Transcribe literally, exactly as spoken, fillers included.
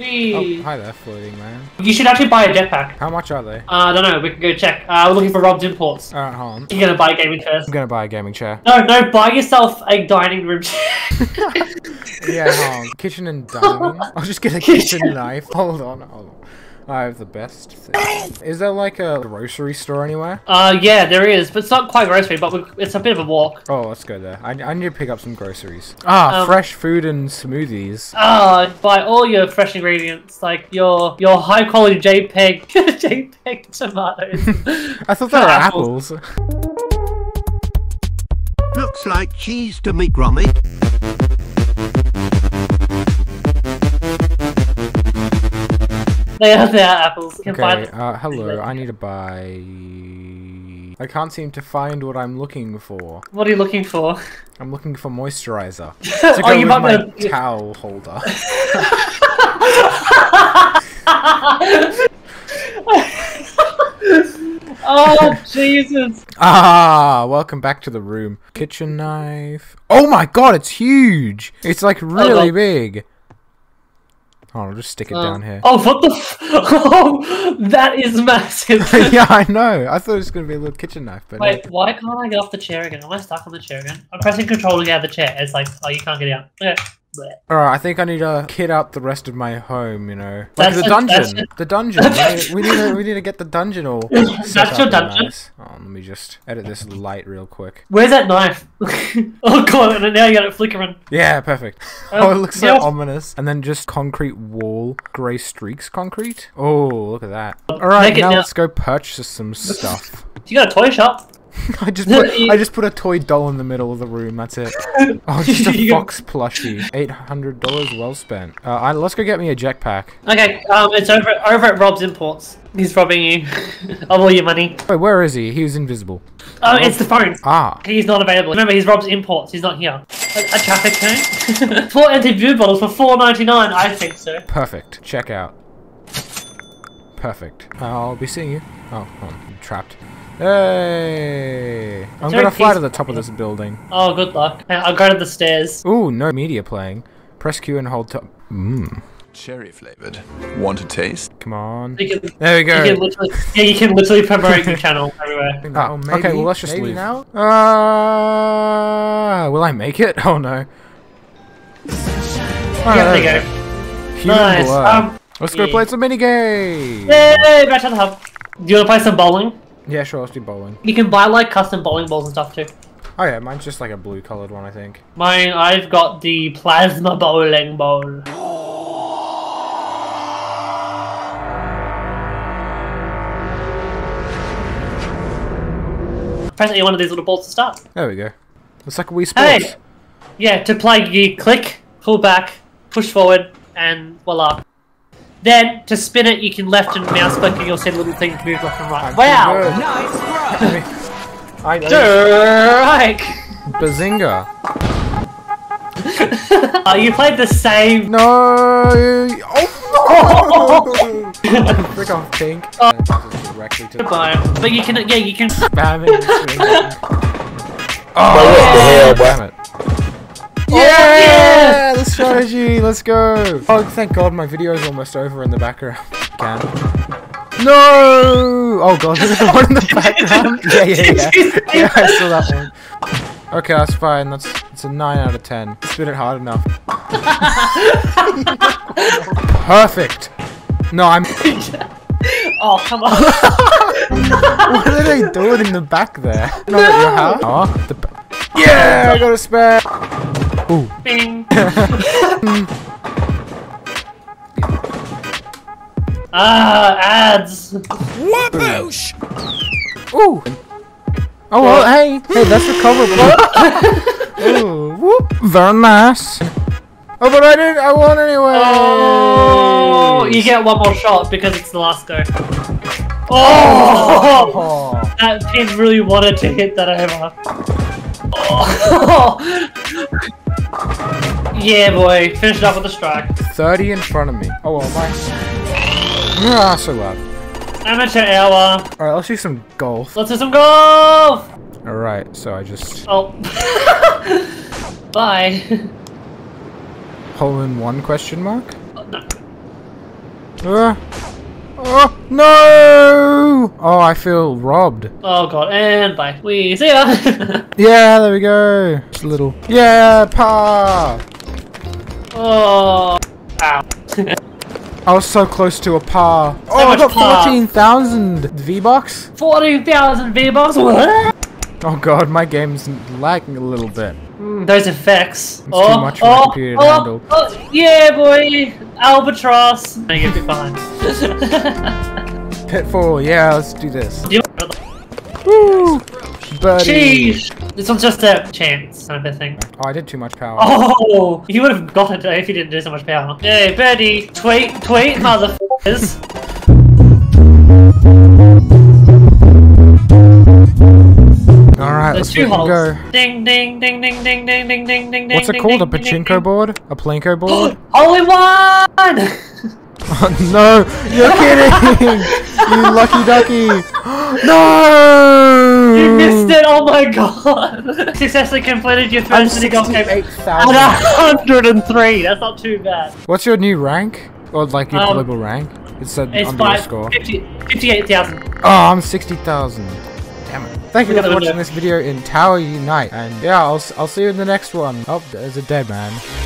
Jeez. Oh, hi there, floating man. You should actually buy a jetpack. How much are they? Uh, I don't know. We can go check. Uh, we're looking for Rob's Imports. Alright, hold on. You're gonna buy a gaming chair. I'm gonna buy a gaming chair. No, no, buy yourself a dining room chair. Yeah, hold on. Kitchen and dining. I'll just get a kitchen knife. Hold on, hold on. I have the best thing. Is there like a grocery store anywhere? Uh, yeah, there is, but it's not quite grocery, but we, it's a bit of a walk. Oh, let's go there. I, I need to pick up some groceries. Ah, um, fresh food and smoothies. Ah, buy all your fresh ingredients, like your your high quality JPEG JPEG tomatoes. I thought they were apples. Looks like cheese to me, Grommy. They are, they are apples. Can okay, find uh, hello, I need to buy... I can't seem to find what I'm looking for. What are you looking for? I'm looking for moisturizer. To go oh, you with my gonna... towel holder. Oh, Jesus. Ah, welcome back to the room. Kitchen knife. Oh my god, it's huge! It's like really oh, big. Oh, I'll just stick it um, down here. Oh, what the f- Oh, that is massive. Yeah, I know. I thought it was going to be a little kitchen knife, but... Wait, no. Why can't I get off the chair again? Am I stuck on the chair again? I'm pressing control to get out of the chair. It's like, oh, you can't get out. Okay. Alright, I think I need to kit out the rest of my home, you know. Like that's the dungeon. A, the dungeon. Right? we, need to, we need to get the dungeon all set That's your dungeon? Nice. Oh, let me just edit this light real quick. Where's that knife? Oh god, and now you got it flickering. Yeah, perfect. Um, oh, it looks so yeah. ominous. And then just concrete wall, grey streaks concrete. Oh, look at that. Alright, now, now let's go purchase some stuff. You got a toy shop? I just put I just put a toy doll in the middle of the room. That's it. Oh, just a fox plushie. Eight hundred dollars well spent. Uh, I, let's go get me a jetpack. Okay, um, it's over over at Rob's Imports. He's robbing you of all your money. Wait, where is he? He was invisible. Oh, Rob? It's the phone. Ah, he's not available. Remember, he's Rob's Imports. He's not here. A, a traffic cone. Four empty beer bottles for four ninety nine. I think so. Perfect. Check out. Perfect. I'll be seeing you. Oh, oh I'm trapped. Hey! I'm gonna fly to the top of this building. Oh, good luck. I'll go to the stairs. Ooh, no media playing. Press Q and hold top. Mmm. Cherry flavored. Want to taste? Come on. Can, there we go. You can yeah, you can literally promote your channel everywhere. Oh, maybe, okay, well, let's just leave now. Uh, will I make it? Oh no. Right, yeah, there we go. Human nice. Blood. Um, let's yeah. go play some minigames. Yay! Back to the hub. Do you wanna play some bowling? Yeah, sure, let's do bowling. You can buy like custom bowling balls and stuff too. Oh yeah, mine's just like a blue coloured one, I think. Mine, I've got the plasma bowling ball. Press any one of these little balls to start. There we go. It's like a Wii Sports. Hey! Yeah, to play you click, pull back, push forward, and voila. Then, to spin it, you can left and mouse click and you'll see the little thing move left and right. I'm wow! Nice work! I Strike! Bazinga! Oh, you played the same... No! Oh no! Frick off, Pink. Oh. Goodbye. But you can, yeah, you can... Spam it and swing it. Oh, oh yeah. Damn it. Yeah! Yeah! The strategy! Let's go! Oh, thank god my video is almost over in the background. Can. No! Oh god, is the one in the background? Yeah, yeah, yeah. Yeah, I saw that one. Okay, that's fine. That's it's a nine out of ten. Spit it hard enough. Perfect! No, I'm... Oh, come on. What are they doing in the back there? No! Not at your house? Oh, the ba yeah! I got a spare! Ooh. Bing. Ah, ads. Whoosh. Ooh. Oh, well, hey, hey, that's a cover block. Ooh, whoop. Very nice. Oh, but I didn't. I won anyway. Oh, you get one more shot because it's the last go. Oh, oh. That pin really wanted to hit that over. Oh. Yeah, boy. Finish it up with a strike. thirty in front of me. Oh, well, my... Ah, so loud. Amateur hour. Alright, let's do some golf. Let's do some golf! Alright, so I just... Oh. Bye. Hole in one question mark? Oh, no. Uh, oh, no! Oh, I feel robbed. Oh, God. And bye. We see ya! Yeah, there we go. Just a little. Yeah, pa! Oh. Ow. I was so close to a par. So oh, I got fourteen thousand V-Bucks. fourteen thousand V-Bucks? What? Oh god, my game's lagging a little bit. Mm, those effects. It's oh, too much for oh, my computer to oh, handle. Oh, yeah, boy! Albatross! I'm gonna be behind. Pitfall, yeah, let's do this. Woo! Buddy! Jeez! This one's just a chance kind of a thing. Oh, I did too much power. Oh! You would have got it if you didn't do so much power. Hey, birdie! Tweet, tweet, motherfuckers! Alright, let's go. Ding ding ding ding ding ding ding ding ding. What's it called? A pachinko board? A Plinko board? All in one! Oh no! You're kidding! You lucky ducky! No! You missed it! Oh my god! Successfully completed your first city golf game at one hundred and three! That's not too bad. What's your new rank? Or like your um, global rank? It's an underscore. fifty-eight thousand. Oh, I'm sixty thousand. Damn it. Thank you for watching this video in Tower Unite, and yeah, I'll, I'll see you in the next one. Oh, there's a dead man.